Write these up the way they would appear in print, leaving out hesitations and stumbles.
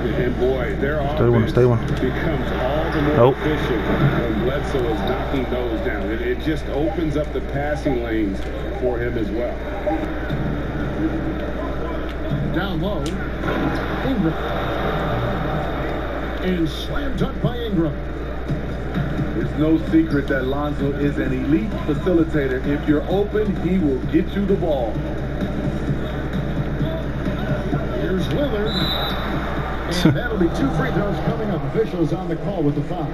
And boy, their offense becomes all the more efficient when Bledsoe is knocking those down. It just opens up the passing lanes for him as well. Down low, Ingram. And slammed up by Ingram. It's no secret that Lonzo is an elite facilitator. If you're open, he will get you the ball. Here's Lillard. And that'll be two free throws coming up. Officials on the call with the foul.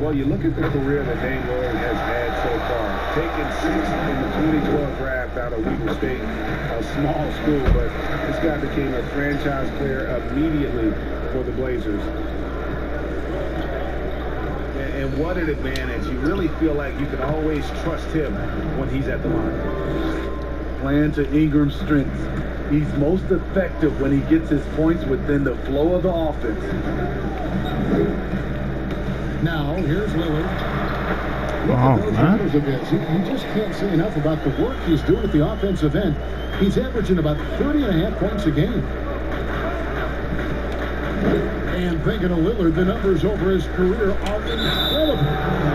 Well, you look at the career that Dame Lillard has had so far. Taking sixth in the 2012 draft out of Weber State, a small school, but this guy became a franchise player immediately for the Blazers. And what an advantage. You really feel like you can always trust him when he's at the line. Playing to Ingram's strengths. He's most effective when he gets his points within the flow of the offense. Now, here's Lillard. Look at those numbers of his. You just can't say enough about the work he's doing at the offensive end. He's averaging about 30.5 points a game. And thinking of Lillard, the numbers over his career are incredible.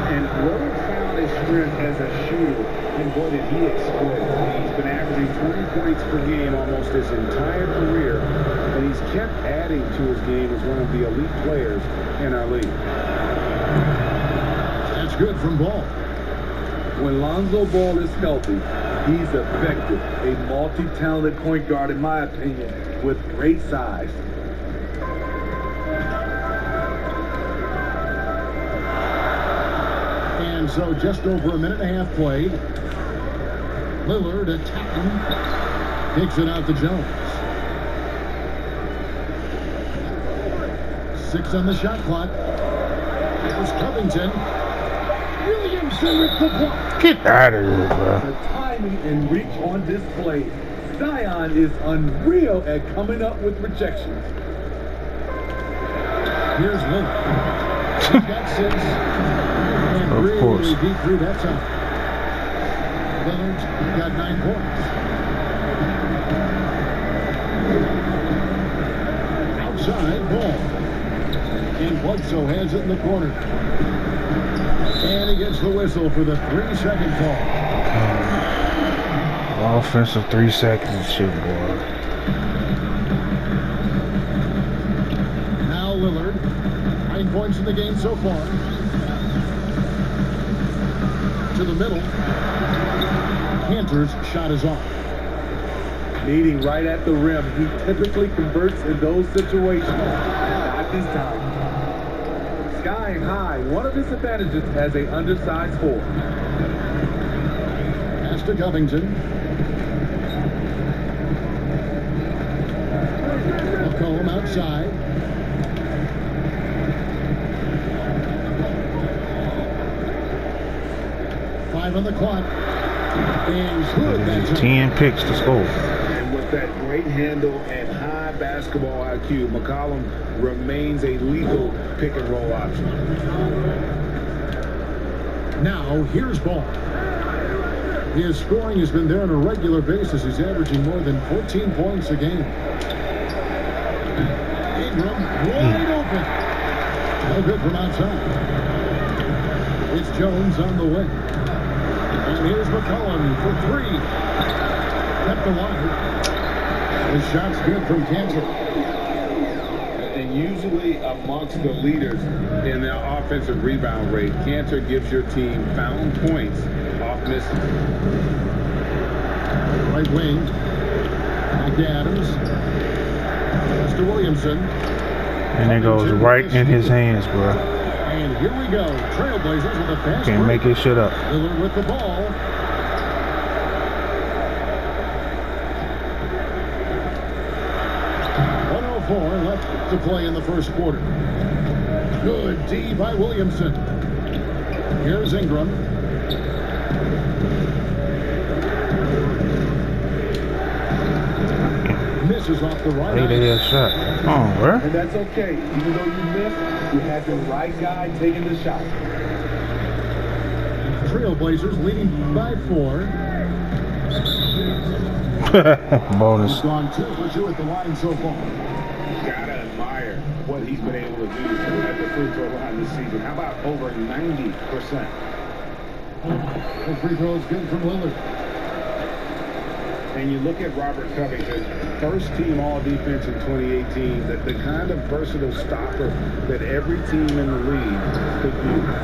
And Lillard found his strength as a shooter, and boy, did he exploit. He's been averaging 20 points per game almost his entire career, and he's kept adding to his game as one of the elite players in our league. That's good from Ball. When Lonzo Ball is healthy, he's effective. A multi-talented point guard, in my opinion, with great size. And so just over a minute and a half played. Lillard attacking. Kicks it out to Jones. 6 on the shot clock. Here's Covington. Williamson with the block. Get out of here, bro. The timing and reach on this play. Zion is unreal at coming up with rejections. Here's Lillard. He's got 6. And of really course. Deep through that time. Lillard got 9 points. Outside Ball. And Bledsoe has it in the corner. And he gets the whistle for the 3-second call. Offensive 3 seconds, shit, boy. Now Lillard. 9 points in the game so far. To the middle. Cantor's shot is off. Leading right at the rim. He typically converts in those situations. Not this time. Skying high. One of his advantages as an undersized forward. Pass to Covington. McCollum outside. On the clock. And 10 picks to score. And with that great handle and high basketball IQ, McCollum remains a lethal pick and roll option. Now, here's Ball. His scoring has been there on a regular basis. He's averaging more than 14 points a game. Ingram wide open. No good from outside. It's Jones on the wing. And here's McCollum for 3. Kept the line. His shot's good from Cantor. And usually amongst the leaders in their offensive rebound rate, Cantor gives your team found points off misses. Right wing. Back to Adams. That's to Williamson. And it goes right in his hands, bro. And here we go. Trailblazers with a fast break. Can't make his shit up. Lillard with the ball. .104 left to play in the first quarter. Good D by Williamson. Here's Ingram. Misses off the right. Shot. Oh, where? And that's okay. Even though you missed, you had the right guy taking the shot. Trailblazers leading by 4. Bonus. He's gone 2 for 2 at the line so far. Gotta admire what he's been able to do at the free throw line this season. How about over 90%? The free throw is good from Lillard. And you look at Robert Covington, first team all defense in 2018, that the kind of versatile stopper that every team in the league could use.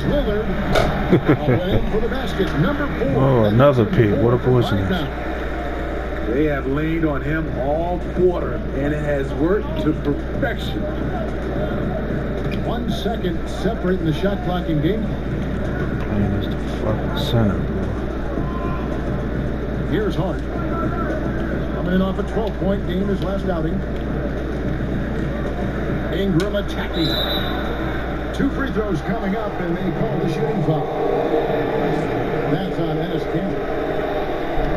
Lillard away for the basket. Number 4. Oh, another pick. What a coincidence. They have leaned on him all quarter, and it has worked to perfection. 1 second separating the shot clock and game. Man, that's the fucking center. Here's Hart. Coming in off a 12-point game his last outing. Ingram attacking. 2 free throws coming up, and they call the shooting foul. That's on Ennis Cantor.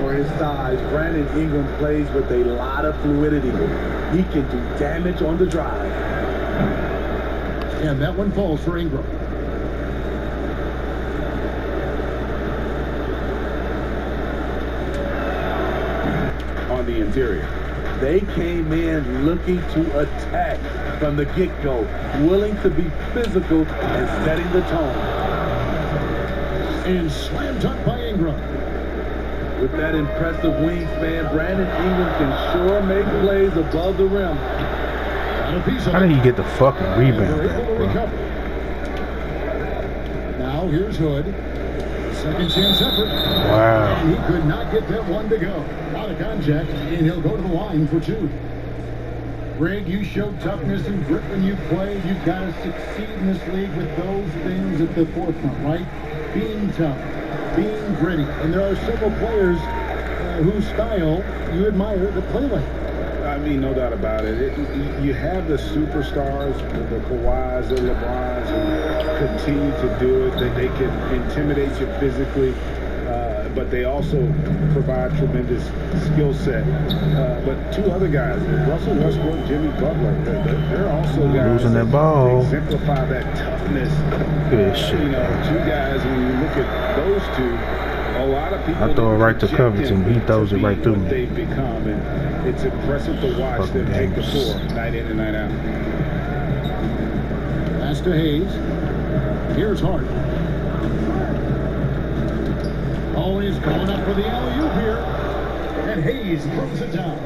For his size, Brandon Ingram plays with a lot of fluidity. He can do damage on the drive. And that one falls for Ingram. On the interior. They came in looking to attack from the get-go, willing to be physical and setting the tone. And slam dunk by Ingram. With that impressive wingspan, Brandon Ingram can sure make plays above the rim. How did he get the fucking rebound? Now here's Hood. Second chance effort. Wow. And he could not get that one to go. Out of contact, and he'll go to the line for 2. Greg, you show toughness and grit when you play. You've got to succeed in this league with those things at the forefront, right? Being tough, being gritty. And there are several players whose style you admire that play like. I mean, no doubt about it. You have the superstars, the Kawhis, the LeBrons, who continue to do it. They can intimidate you physically. But they also provide tremendous skill set. But 2 other guys, Russell Westbrook, Jimmy Butler, they're also guys losing that ball. Exemplify that toughness. You know, 2 guys. When you look at those 2, a lot of people. I throw it right to Covington. He throws it right through me. They've become, and it's impressive to watch them take the floor night in and night out. Pass to Hayes. Here's Hart. Always going up for the alley-oop here, and Hayes throws it down.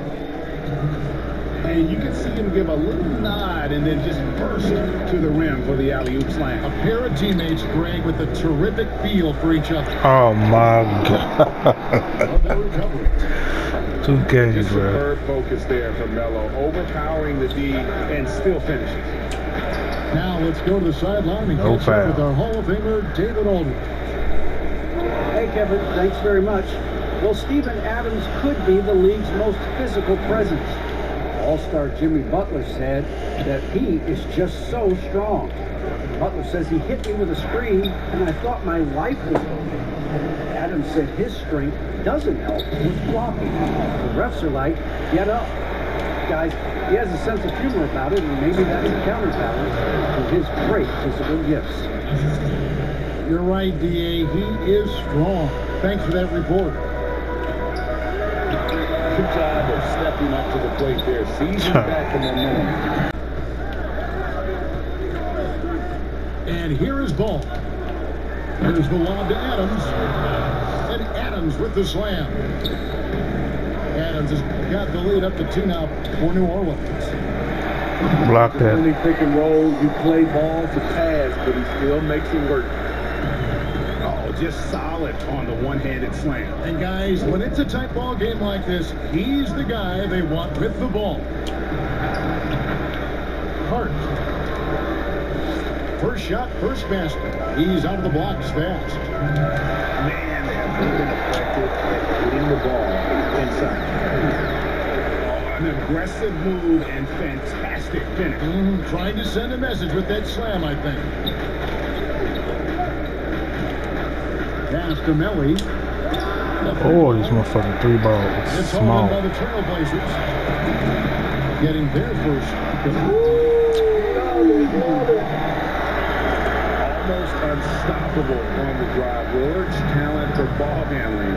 And you can see him give a little nod and then just burst to the rim for the alley-oop slam. A pair of teammates, Greg, with a terrific feel for each other. Oh my God! 2K, just bro. Superb focus there from Melo, overpowering the D and still finishes. Now let's go to the sideline and catch up with our Hall of Famer David Aldridge. Hey, Kevin, thanks very much. Well, Steven Adams could be the league's most physical presence. All-star Jimmy Butler said that he is just so strong. Butler says he hit me with a screen, and I thought my life was over. Adams said his strength doesn't help with blocking. The refs are like, get up. Guys, he has a sense of humor about it, and maybe that's a counterbalance to his great physical gifts. You're right, D.A. He is strong. Thanks for that report. Good job of stepping up to the plate there. Season back in the moment. And here is Ball. Here's the lob to Adams. And Adams with the slam. Adams has got the lead up to 2 now for New Orleans. Block that. Only pick and roll. You play ball to pass, but he still makes it work. Just solid on the one-handed slam. And guys, when it's a tight ball game like this, he's the guy they want with the ball. Hart. First shot, first basket. He's out of the blocks fast. Man, they have been effective at getting the ball inside. An aggressive move and fantastic finish. Trying to send a message with that slam, I think. Pass to Melly. Oh, these motherfucking 3 balls. It's small. By the Trailblazers. Getting their first. Ooh, no, almost unstoppable on the drive. Lillard's talent for ball handling,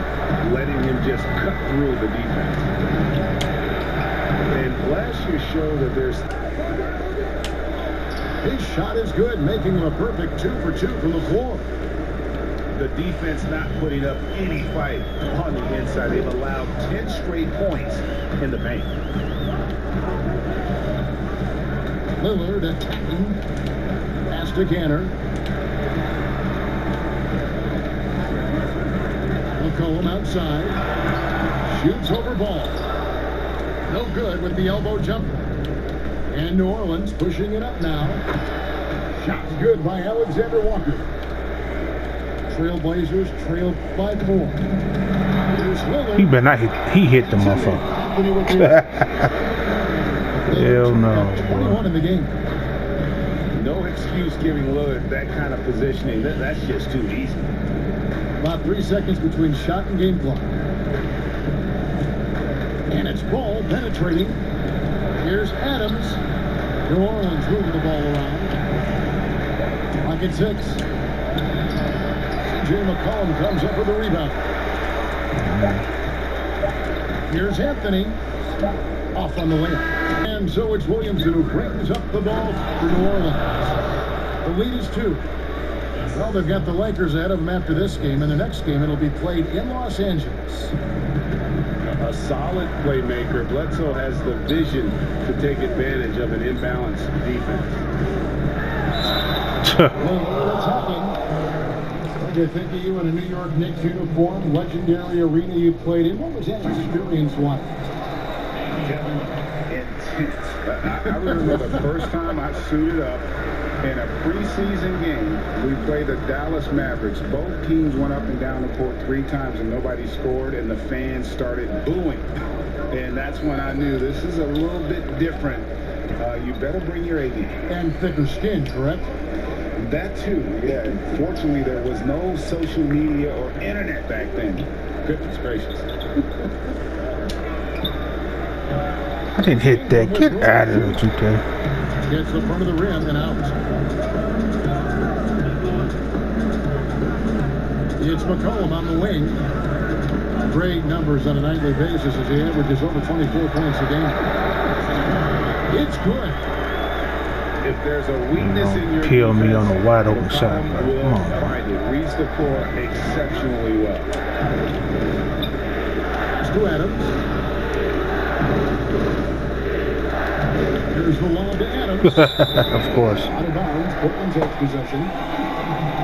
letting him just cut through the defense. And last year showed that there's... His shot is good, making him a perfect 2 for 2 from the floor. The defense not putting up any fight on the inside. They've allowed 10 straight points in the paint. Lillard attacking. Pass to Canner. McCollum outside. Shoots over Ball. No good with the elbow jumper. And New Orleans pushing it up now. Shot's good by Alexander-Walker. Trailblazers trailed by 4. He better not hit. He hit the motherfucker. Hell no. 21 in the game. No excuse giving Lillard that kind of positioning. That's just too easy. About 3 seconds between shot and game clock. And it's Ball penetrating. Here's Adams. New Orleans moving the ball around. Pocket 6. CJ McCollum comes up with a rebound. Here's Anthony. Off on the layup. And so it's Williamson who brings up the ball for New Orleans. The lead is 2. Well, they've got the Lakers ahead of them after this game. And the next game, it'll be played in Los Angeles. A solid playmaker. Bledsoe has the vision to take advantage of an imbalanced defense. To think of you in a New York Knicks uniform, legendary arena you played in. What was that experience like? Intense. I remember the first time I suited up in a preseason game. We played the Dallas Mavericks. Both teams went up and down the court 3 times and nobody scored, and the fans started booing. And that's when I knew this is a little bit different. You better bring your A game. And thicker skin, correct? That too, yeah. Fortunately, there was no social media or internet back then. Goodness gracious. I didn't hit that. Get out of it, okay? Gets the front of the rim and out. It's McCollum on the wing. Great numbers on a nightly basis as he averages over 24 points a game. It's good. If there's a weakness in your kill defense, me on a wide open shot. Come on, it reads the floor exceptionally well. It's to Adams. Here's the lob to Adams. Of course. Out of bounds. Portland takes possession.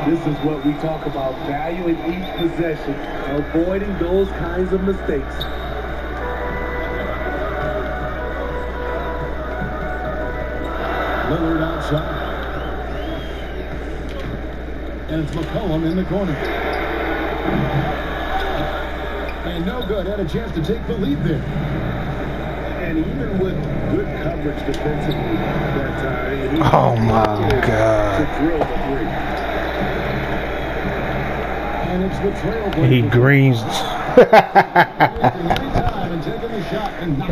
This is what we talk about: valuing each possession, avoiding those kinds of mistakes. Lillard outside. And it's McCollum in the corner. And no good. Had a chance to take the lead there. And even with good coverage defensively that time. Oh, my God. And it's the trail. He greens.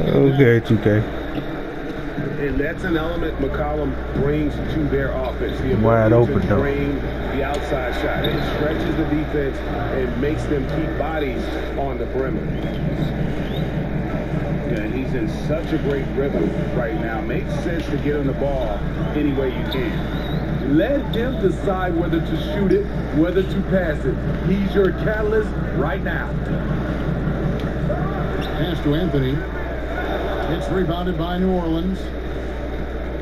Okay, it's okay. And that's an element McCollum brings to their offense. The wide open, though. The outside shot. It stretches the defense and makes them keep bodies on the perimeter. And he's in such a great rhythm right now. Makes sense to get him the ball any way you can. Let them decide whether to shoot it, whether to pass it. He's your catalyst right now. Pass to Anthony. It's rebounded by New Orleans.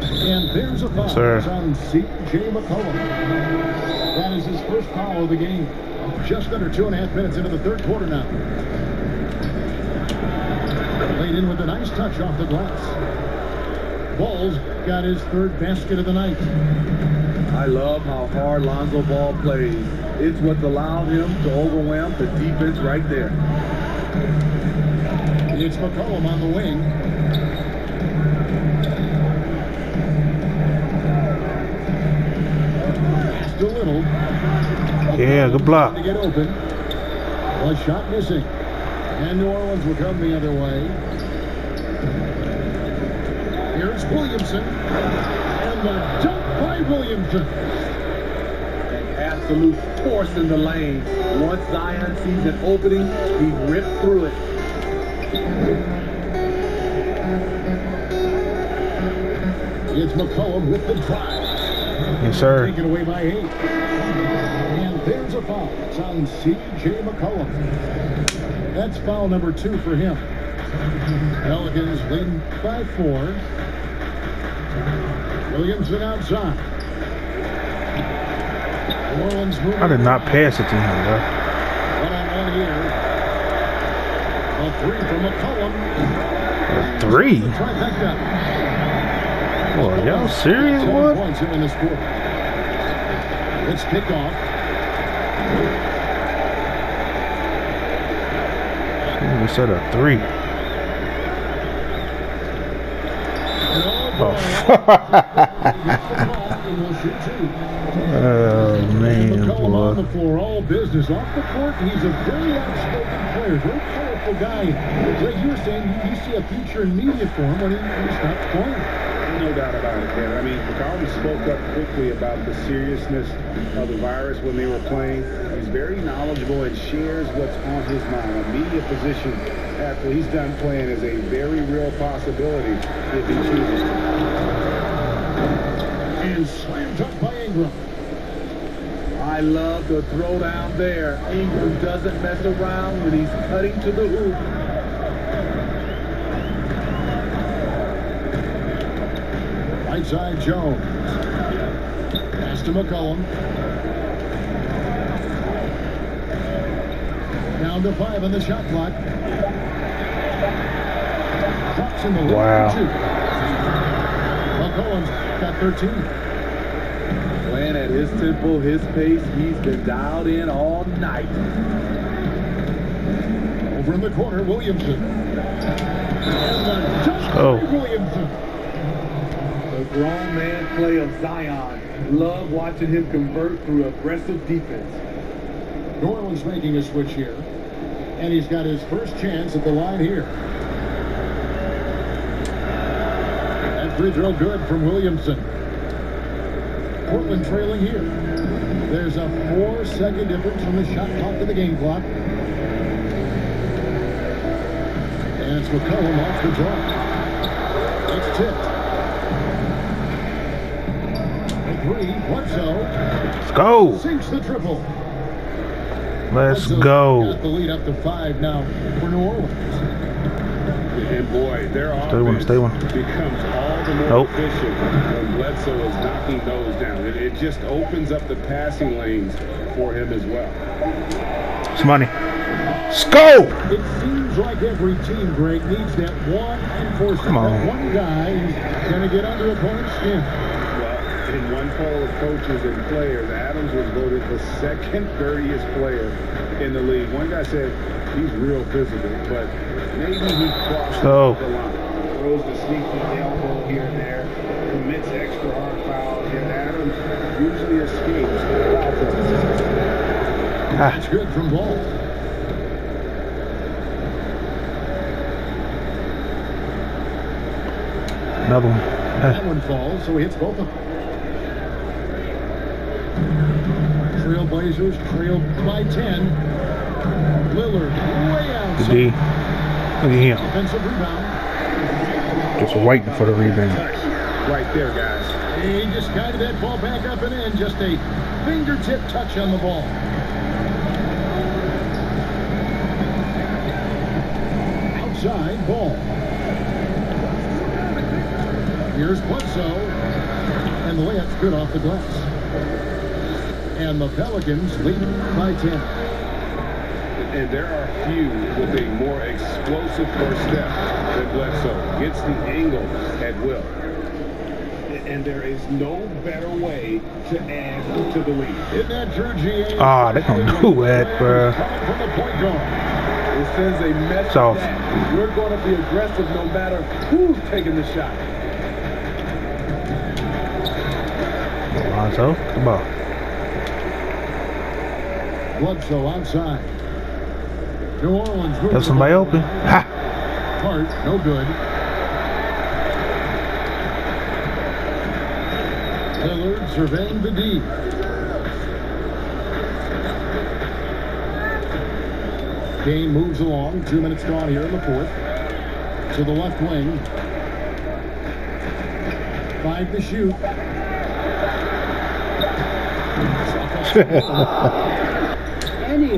And there's a foul on CJ McCollum. That is his first foul of the game. Just under 2.5 minutes into the third quarter now. Laid in with a nice touch off the glass. Ball's got his third basket of the night. I love how hard Lonzo Ball plays. It's what allowed him to overwhelm the defense right there. It's McCollum on the wing. Still little. Yeah, good block. To get open. One shot missing. And New Orleans will come the other way. Here's Williamson. And the dunk by Williamson. absolute force in the lane. Once Zion sees an opening, he ripped through it. It's McCollum with the drive. Yes, sir. Taken away by 8. And there's a foul. It's on CJ McCollum. That's foul number 2 for him. Pelicans leading by 4. Williamson outside. I did not pass it to him, bro. One-on-one here. A 3 from McCollum. A 3? Boy, y'all serious, what? Let's kick off. We said a 3. Oh, oh man, on the floor, all business off the court. He's a very outspoken player, very powerful guy. Greg, you were saying you see a future in media for him when he stops playing. No doubt about it, Ken. I mean, McCollum spoke up quickly about the seriousness of the virus when they were playing. He's very knowledgeable and shares what's on his mind. A media position after he's done playing is a very real possibility if he chooses to. And slammed up by Ingram. I love the throw down there. Ingram doesn't mess around when he's cutting to the hoop. Right side, Jones. Pass to McCollum. Down to 5 on the shot clock. Drops in the lead. Wow. McCollum's got 13. Playing at his tempo, his pace, he's been dialed in all night. Over in the corner, Williamson. Oh. Williamson. The grown man play of Zion. Love watching him convert through aggressive defense. New Orleans making a switch here. And he's got his first chance at the line here. Free throw good from Williamson. Portland trailing here. There's a 4-second difference from the shot clock to the game clock. And it's McCollum off the draw. It's tipped. A 3, Bledsoe. Let's go. Sinks the triple. Let's go. Got the lead up to 5 now for New Orleans. And boy, their offense becomes all the more efficient when Bledsoe is knocking those down. It just opens up the passing lanes for him as well. It's money. Let's go! It seems like every team, Greg, needs that one enforcer, that one guy who's going to get under opponent's skin. Well, in one poll of coaches and players, Adams was voted the second dirtiest player in the league. One guy said he's real physical, but maybe he crosses the line, throws the sneaky elbow here and there, commits extra hard fouls, and Adams usually escapes the offense. That's good from Ball. Another one. That one falls, so he hits both of them. Trailblazers trailed by 10. Lillard way out. The D. Look at him. Just waiting for the rebound. Right there, guys. He just guided that ball back up and in. Just a fingertip touch on the ball. Outside ball. Here's Bledsoe. And the layup's good off the glass. And the Pelicans lead by 10. And there are few with a more explosive first step than Bledsoe. Gets the angle at will. And there is no better way to add to the lead. Isn't that true, G.A.? Ah, they don't do it, bro. It sends a message that we're going to be aggressive no matter who's taking the shot. Lonzo, come on. Bledsoe outside. New Orleans. There's somebody open. Ha! Hart, no good. Lillard surveying the D. Dame moves along. 2 minutes gone here in the fourth. To the left wing. 5 to shoot. Any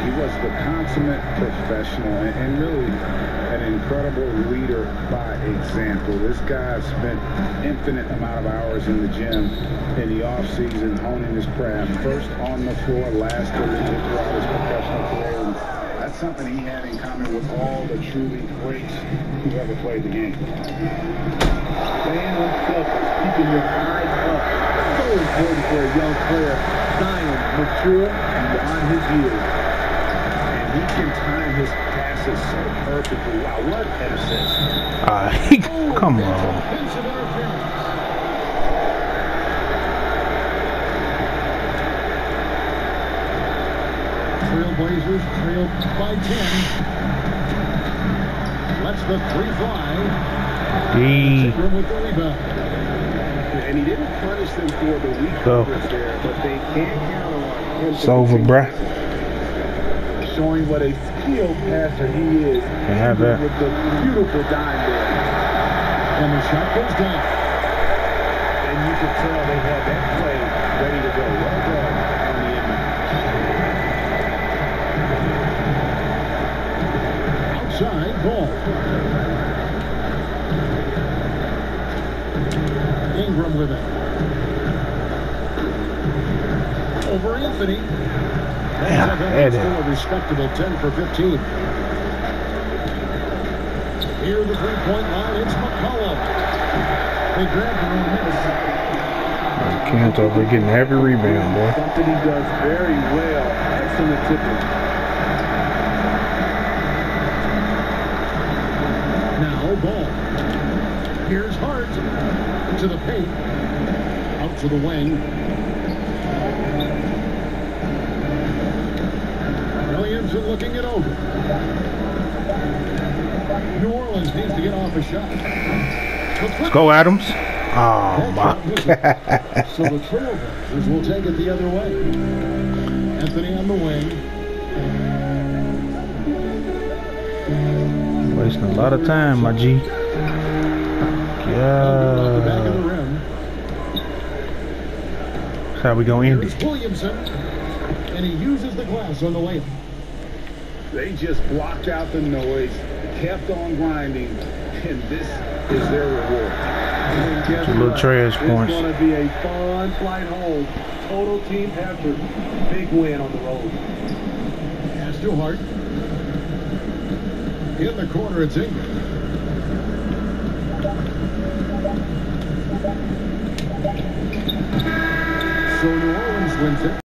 he was the consummate professional and really an incredible leader by example. This guy spent infinite amount of hours in the gym in the off season honing his craft. First on the floor, last to leave throughout his professional career. That's something he had in common with all the truly greats who ever played the game. Staying on focus, keeping your eyes up. So important for a young player. Zion, mature beyond his years. And he can time his passes so perfectly. Wow, what an assist. Come on. Blazers trailed by 10. Let's the three fly. Ingram with the rebound. And he didn't punish them for the weak coverage there, but they can't count on him. It's over, bruh. Showing what a skilled passer he is. They have that. With the beautiful dime there. And the shot goes down. And you can tell they had that play ready to go. Well done. Side ball. Ingram with it. Over Anthony. That's still a respectable 10 for 15. Here the three-point line. It's McCollum. They grabbed him. Can't over getting every rebound, boy. Something he does very well. Excellent tipping. Ball. Here's Hart to the paint, out to the wing. Williams is looking it over. New Orleans needs to get off a shot. Let's go, Adams. Oh my God. So the Trailblazers will take it the other way. Anthony on the wing. Wasting a lot of time, my G. That's how we gonna end it. Williamson, and he uses the glass on the layup. They just blocked out the noise, kept on grinding, and this is their reward. It's a little trash points. It's gonna be a fun flight home. Total team effort. Big win on the road. That's too hard. In the corner, it's Ingram. So New Orleans wins it.